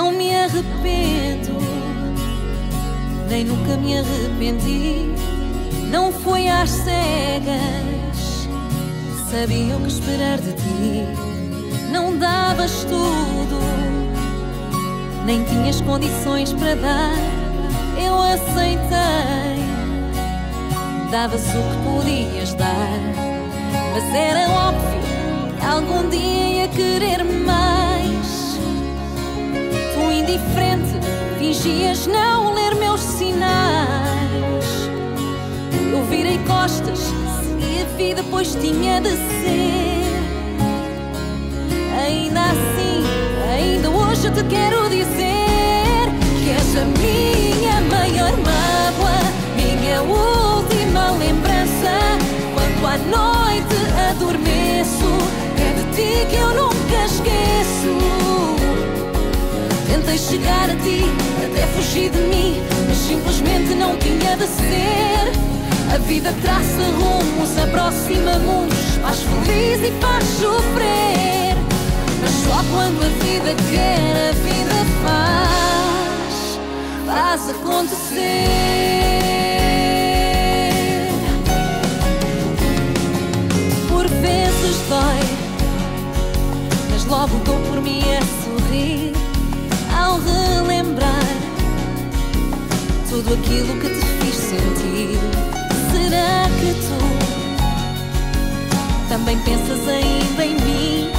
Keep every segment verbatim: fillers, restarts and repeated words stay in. Não me arrependo, nem nunca me arrependi. Não foi às cegas, sabia o que esperar de ti. Não davas tudo, nem tinhas condições para dar. Eu aceitei, davas o que podias dar, mas era óbvio que algum dia ia querer mais. Tu, indiferente, fingias não ler meus sinais. Eu virei costas, segui a vida, pois tinha de ser. Ainda assim, ainda hoje te quero dizer que és a minha maior mágoa, minha última lembrança. Quando à noite adormeço, é de ti que eu nunca esqueço. Tentei chegar a ti, até fugi de mim, mas simplesmente não tinha de ser. A vida traça rumos, aproxima-nos, faz feliz e faz sofrer. Mas só quando a vida quer, a vida faz, faz acontecer. Por vezes dói, mas logo dou por mim a sorrir ao relembrar tudo aquilo que te fiz sentir. Será que tu também pensas ainda em mim?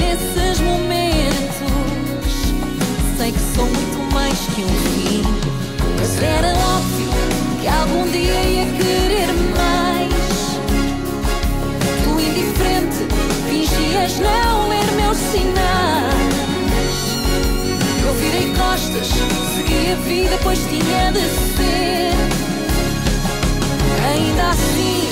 Nesses momentos sei que sou muito mais que um fim, mas era óbvio que algum dia ia querer mais. Tu, indiferente, fingias não ler meus sinais. Eu virei costas, segui a vida, pois tinha de ser. Ainda assim,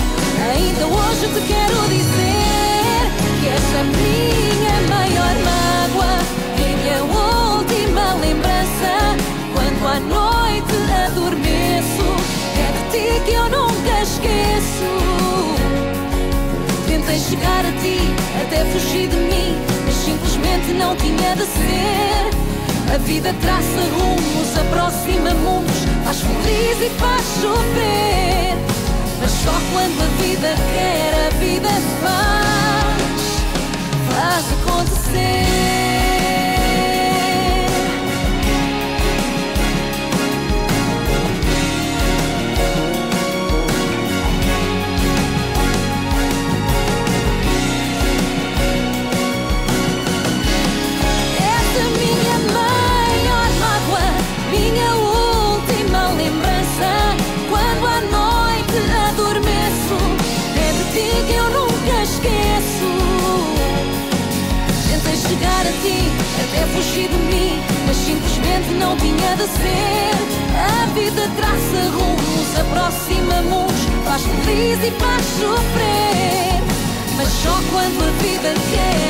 ainda hoje te quero dizer que és a minha maior mágoa, minha última lembrança. Quando à noite adormeço, é de ti que eu nunca esqueço. Tentei chegar a ti, até fugi de mim, mas simplesmente não tinha de ser. A vida traça rumos, aproxima-nos, faz feliz e faz sofrer. Mas só quando a vida quer, a vida faz, faz acontecer. Essa minha maior mágoa, minha última lembrança. Quando à noite adormeço, é de ti que eu nunca esqueço. Tentei chegar a ti, até fugi de mim, mas simplesmente não tinha de ser. A vida traça rumos, aproxima-nos, faz feliz e faz sofrer. Mas só quando a vida quer,